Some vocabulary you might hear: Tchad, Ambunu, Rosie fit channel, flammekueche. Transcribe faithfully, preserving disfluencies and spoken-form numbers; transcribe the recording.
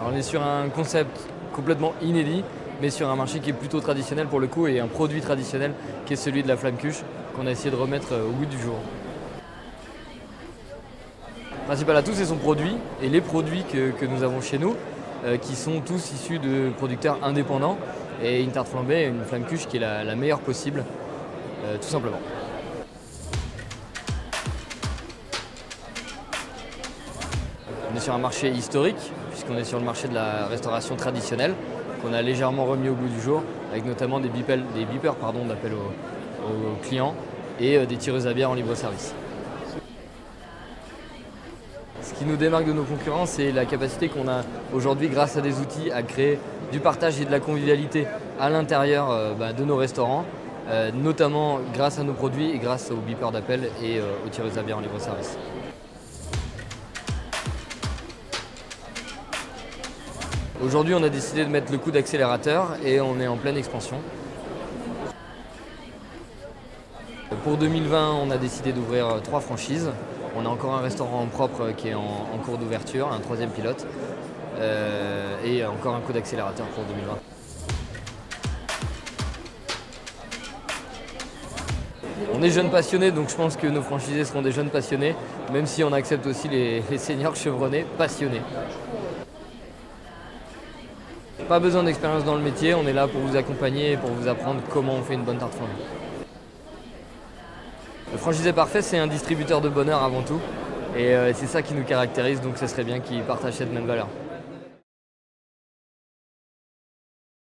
Alors on est sur un concept complètement inédit, mais sur un marché qui est plutôt traditionnel pour le coup et un produit traditionnel qui est celui de la flammekueche qu'on a essayé de remettre au goût du jour. Le principal atout, c'est son produit et les produits que, que nous avons chez nous euh, qui sont tous issus de producteurs indépendants et une tarte flambée, une flammekueche qui est la, la meilleure possible, euh, tout simplement. On est sur un marché historique, puisqu'on est sur le marché de la restauration traditionnelle, qu'on a légèrement remis au goût du jour, avec notamment des beepers, des beepers pardon, d'appel aux, aux clients et des tireuses à bière en libre service. Ce qui nous démarque de nos concurrents, c'est la capacité qu'on a aujourd'hui, grâce à des outils, à créer du partage et de la convivialité à l'intérieur euh, bah, de nos restaurants, euh, notamment grâce à nos produits et grâce aux beepers d'appel et euh, aux tireuses à bière en libre service. Aujourd'hui, on a décidé de mettre le coup d'accélérateur et on est en pleine expansion. Pour deux mille vingt, on a décidé d'ouvrir trois franchises. On a encore un restaurant en propre qui est en, en cours d'ouverture, un troisième pilote euh, et encore un coup d'accélérateur pour deux mille vingt. On est jeunes passionnés, donc je pense que nos franchisés seront des jeunes passionnés, même si on accepte aussi les, les seniors chevronnés passionnés. Pas besoin d'expérience dans le métier, on est là pour vous accompagner et pour vous apprendre comment on fait une bonne tarte flambée. Le franchisé parfait, c'est un distributeur de bonheur avant tout, et c'est ça qui nous caractérise, donc ce serait bien qu'il partage cette même valeur.